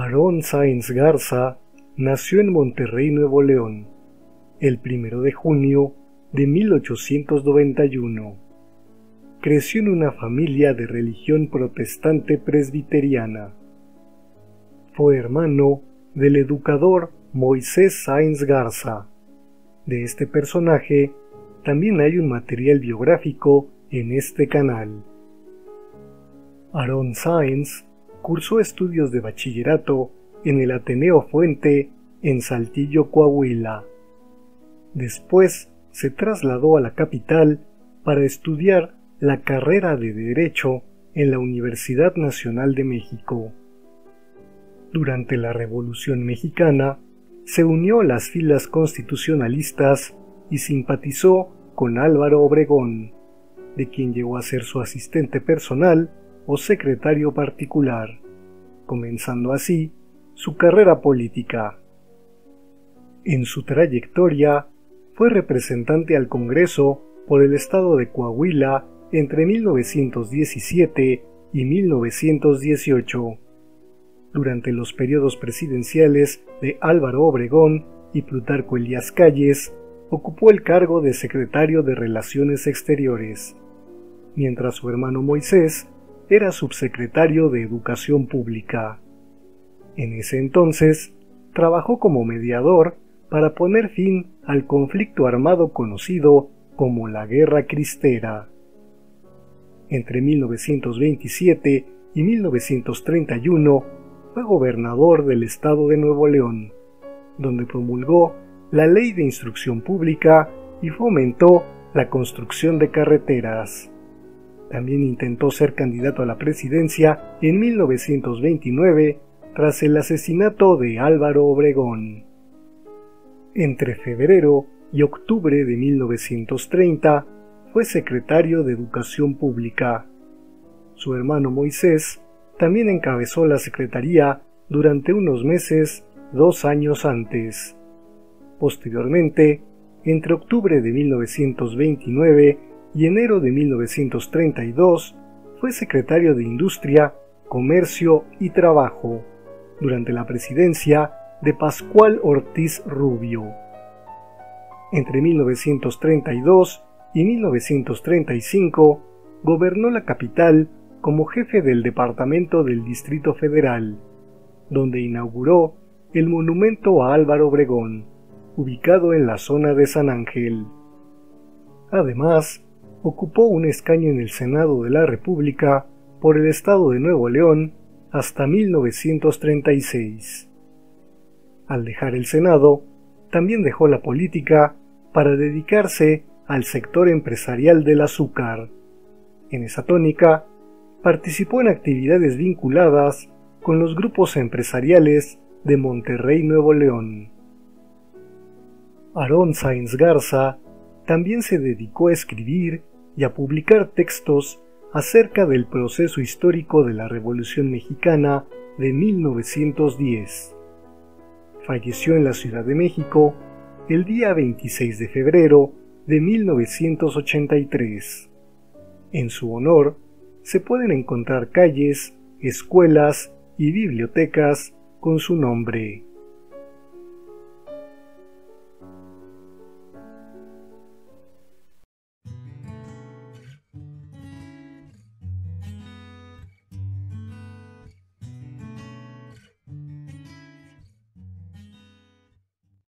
Aarón Sáenz Garza nació en Monterrey, Nuevo León, el 1 de junio de 1891. Creció en una familia de religión protestante presbiteriana. Fue hermano del educador Moisés Sáenz Garza. De este personaje también hay un material biográfico en este canal. Aarón Sáenz cursó estudios de bachillerato en el Ateneo Fuente en Saltillo, Coahuila. Después se trasladó a la capital para estudiar la carrera de Derecho en la Universidad Nacional de México. Durante la Revolución Mexicana se unió a las filas constitucionalistas y simpatizó con Álvaro Obregón, de quien llegó a ser su asistente personal o secretario particular, comenzando así su carrera política. En su trayectoria fue representante al Congreso por el estado de Coahuila entre 1917 y 1918, durante los periodos presidenciales de Álvaro Obregón y Plutarco Elías Calles. Ocupó el cargo de secretario de Relaciones Exteriores, mientras su hermano Moisés era subsecretario de Educación Pública. En ese entonces, trabajó como mediador para poner fin al conflicto armado conocido como la Guerra Cristera. Entre 1927 y 1931 fue gobernador del estado de Nuevo León, donde promulgó la Ley de Instrucción Pública y fomentó la construcción de carreteras. También intentó ser candidato a la presidencia en 1929 tras el asesinato de Álvaro Obregón. Entre febrero y octubre de 1930 fue secretario de Educación Pública. Su hermano Moisés también encabezó la secretaría durante unos meses 2 años antes. Posteriormente, entre octubre de 1929 y enero de 1932, fue secretario de Industria, Comercio y Trabajo, durante la presidencia de Pascual Ortiz Rubio. Entre 1932 y 1935, gobernó la capital como jefe del Departamento del Distrito Federal, donde inauguró el monumento a Álvaro Obregón, ubicado en la zona de San Ángel. Además, ocupó un escaño en el Senado de la República por el estado de Nuevo León hasta 1936. Al dejar el Senado, también dejó la política para dedicarse al sector empresarial del azúcar. En esa tónica, participó en actividades vinculadas con los grupos empresariales de Monterrey, Nuevo León. Aarón Sáenz Garza también se dedicó a escribir y a publicar textos acerca del proceso histórico de la Revolución Mexicana de 1910. Falleció en la Ciudad de México el día 26 de febrero de 1983. En su honor se pueden encontrar calles, escuelas y bibliotecas con su nombre.